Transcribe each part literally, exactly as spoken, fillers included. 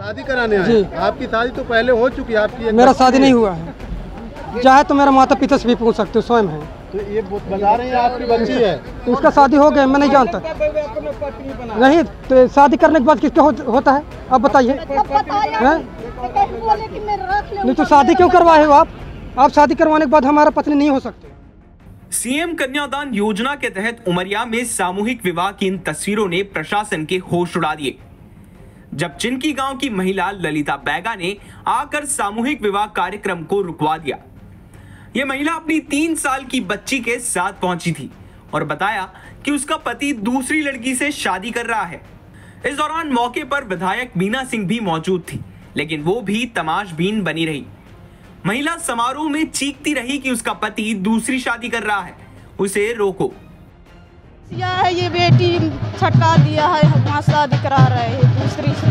शादी कराने आए जी। आपकी शादी तो पहले हो चुकी है आपकी? मेरा शादी नहीं हुआ है, चाहे तो मेरा माता पिता से भी पूछ सकते हो, स्वयं है। तो ये बता रहे हैं आपकी बच्ची है, उसका शादी हो गया? मैं नहीं जानता। नहीं तो शादी करने के बाद किसका हो, होता है? आप बताइए। नहीं तो शादी क्यों करवाए हो आप? आप शादी करवाने के बाद हमारा पत्नी नहीं हो सकते। सीएम कन्यादान योजना के तहत उमरिया में सामूहिक विवाह की इन तस्वीरों ने प्रशासन के होश उड़ा दिए, जब चिनकी गांव की महिला ललिता बैगा ने आकर सामूहिक विवाह कार्यक्रम को रुकवा दिया। यह महिला अपनी तीन साल की बच्ची के साथ पहुंची थी और बताया कि उसका पति दूसरी लड़की से शादी कर रहा है। इस दौरान मौके पर विधायक मीना सिंह भी मौजूद थी, लेकिन वो भी तमाशबीन बनी रही। महिला समारोह में चीखती रही कि उसका पति दूसरी शादी कर रहा है, उसे रोको। यह ये बेटी छटका दिया है, हम शादी करा रहे हैं दूसरी से।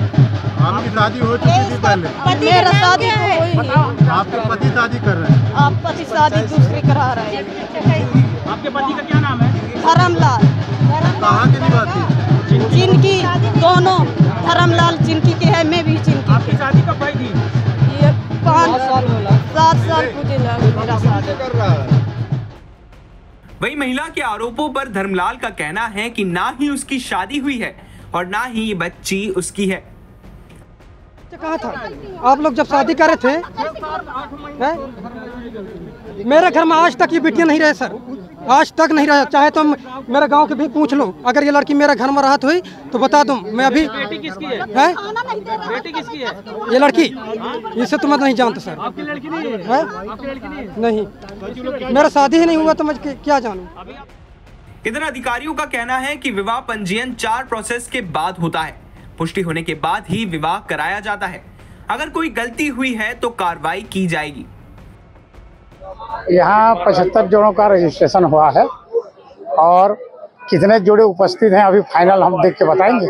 आपकी शादी हो चुकी थी पहले? मेरा शादी हो गई। आपके पति शादी कर रहे हैं? आप पति शादी दूसरी करा रहे हैं। आपके पति का क्या नाम है? धर्मलाल। कहाँ के निवासी? चिनकी, दोनों धर्मलाल चिनकी के है, मैं भी चिनकी। आपकी शादी कब हुई थी? ये पाँच साल सात साल पूरे मेरा शादी कर रहा है। वही महिला के आरोपों पर धर्मलाल का कहना है कि ना ही उसकी शादी हुई है और ना ही ये बच्ची उसकी है। कहा था आप लोग जब शादी कर रहे थे? मेरे घर में आज तक ये बेटियां नहीं रहे सर, आज तक नहीं रहा। चाहे तो मेरे गांव के भी पूछ लो, अगर ये लड़की मेरे घर में राहत हुई तो बता दूं मैं अभी। बेटी किसकी है? है? बेटी किसकी है? ये लड़की, इसे तो मैं नहीं जानता सर। आपकी लड़की नहीं है? है? आपकी लड़की नहीं है? नहीं, मेरा शादी ही नहीं हुआ तो मैं क्या जानूं। इधर अधिकारियों का कहना है कि विवाह पंजीयन चार प्रोसेस के बाद होता है, पुष्टि होने के बाद ही विवाह कराया जाता है। अगर कोई गलती हुई है तो कार्रवाई की जाएगी। यहाँ पचहत्तर जोड़ों का रजिस्ट्रेशन हुआ है और कितने जोड़े उपस्थित हैं अभी फाइनल हम देख के बताएंगे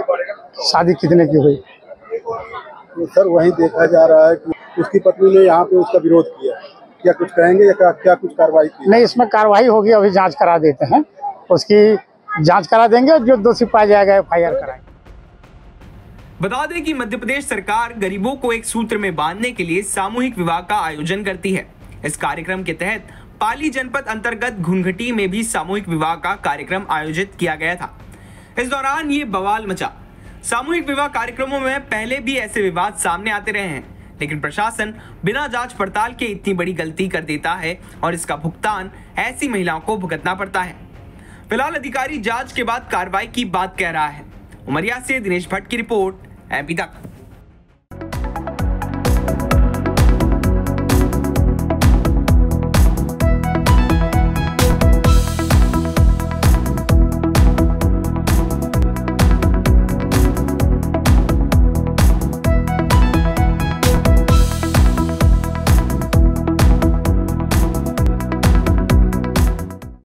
शादी कितने की हुई। तो सर वही देखा जा रहा है कि उसकी पत्नी ने यहाँ पे उसका विरोध किया, क्या कुछ कहेंगे या क्या, क्या कुछ कार्रवाई की? नहीं, इसमें कार्रवाई होगी, अभी जांच करा देते हैं, उसकी जांच करा देंगे और जो दोषी पाया जाएगा एफ आई आर कराएंगे। बता दें कि मध्य प्रदेश सरकार गरीबों को एक सूत्र में बांधने के लिए सामूहिक विवाह का आयोजन करती है। इस कार्यक्रम के तहत पाली जनपद अंतर्गत घूंघटी में भी सामूहिक विवाह का कार्यक्रम आयोजित किया गया था। इस दौरान ये बवाल मचा। सामूहिक विवाह कार्यक्रमों में पहले भी ऐसे विवाद सामने आते रहे हैं, लेकिन प्रशासन बिना जांच पड़ताल के इतनी बड़ी गलती कर देता है और इसका भुगतान ऐसी महिलाओं को भुगतना पड़ता है। फिलहाल अधिकारी जाँच के बाद कार्रवाई की बात कह रहा है। उमरिया से दिनेश भट्ट की रिपोर्ट, एमपी तक।